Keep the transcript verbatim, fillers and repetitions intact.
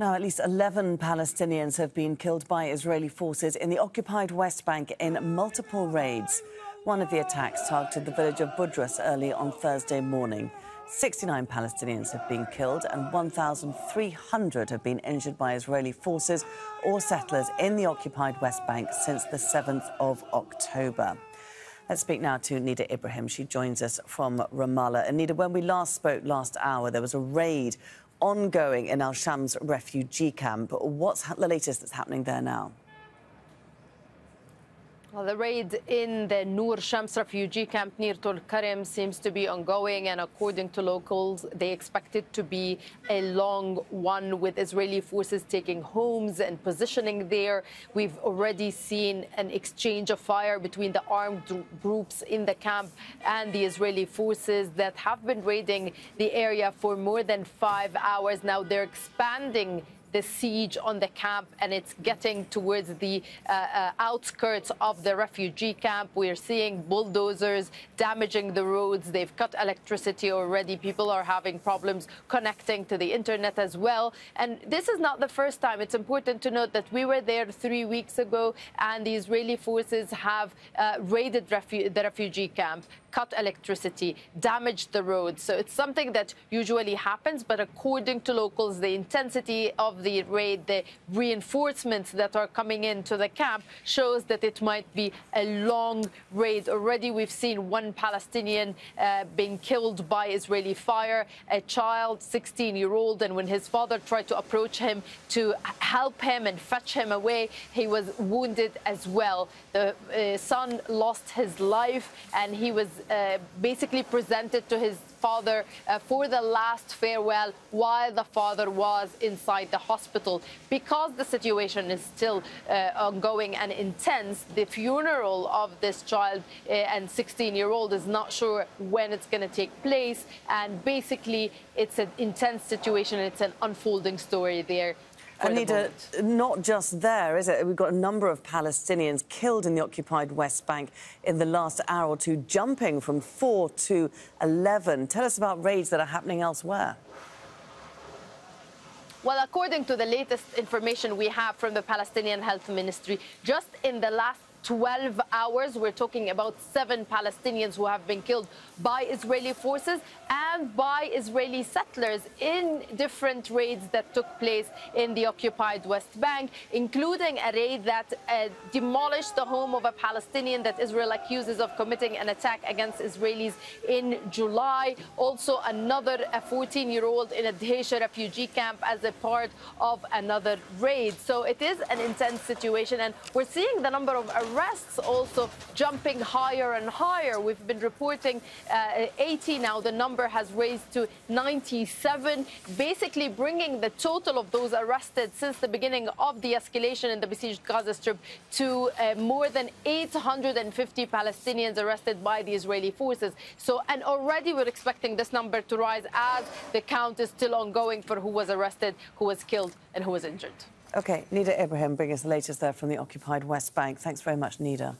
Now, at least eleven Palestinians have been killed by Israeli forces in the occupied West Bank in multiple raids. One of the attacks targeted the village of Budrus early on Thursday morning. sixty-nine Palestinians have been killed and one thousand three hundred have been injured by Israeli forces or settlers in the occupied West Bank since the seventh of October. Let's speak now to Nida Ibrahim. She joins us from Ramallah. And Nida, when we last spoke last hour, there was a raid ongoing in Al Shams refugee camp. What's the latest that's happening there now? Well, the raid in the Nur Shams refugee camp near Tulkarem seems to be ongoing, and according to locals, they expect it to be a long one, with Israeli forces taking homes and positioning there. We've already seen an exchange of fire between the armed groups in the camp and the Israeli forces that have been raiding the area for more than five hours now. They're expanding the siege on the camp, and it's getting towards the uh, uh, outskirts of the refugee camp. We're seeing bulldozers damaging the roads. They've cut electricity already. People are having problems connecting to the internet as well. And this is not the first time. It's important to note that we were there three weeks ago, and the Israeli forces have uh, raided refu the refugee camp, cut electricity, damaged the roads. So it's something that usually happens, but according to locals, the intensity of the raid, the reinforcements that are coming into the camp, shows that it might be a long raid. Already we've seen one Palestinian uh, being killed by Israeli fire, a child, sixteen-year-old, and when his father tried to approach him to help him and fetch him away, he was wounded as well. The uh, son lost his life, and he was uh, basically presented to his father uh, for the last farewell while the father was inside the hospital. Because the situation is still uh, ongoing and intense, the funeral of this child uh, and sixteen-year-old is not sure when it's going to take place. And basically, it's an intense situation. It's an unfolding story there. Anita, not just there, is it? We've got a number of Palestinians killed in the occupied West Bank in the last hour or two, jumping from four to eleven. Tell us about raids that are happening elsewhere. Well, according to the latest information we have from the Palestinian Health Ministry, just in the last twelve hours, we're talking about seven Palestinians who have been killed by Israeli forces and by Israeli settlers in different raids that took place in the occupied West Bank, including a raid that uh, demolished the home of a Palestinian that Israel accuses of committing an attack against Israelis in July. Also, another fourteen-year-old in a Deheisha refugee camp as a part of another raid. So it is an intense situation, and we're seeing the number of arrests also jumping higher and higher. We've been reporting uh, eighty now. The number has raised to ninety-seven, basically bringing the total of those arrested since the beginning of the escalation in the besieged Gaza Strip to uh, more than eight hundred fifty Palestinians arrested by the Israeli forces. So, and already we're expecting this number to rise as the count is still ongoing for who was arrested, who was killed, and who was injured. OK, Nida Ibrahim, bring us the latest there from the occupied West Bank. Thanks very much, Nida.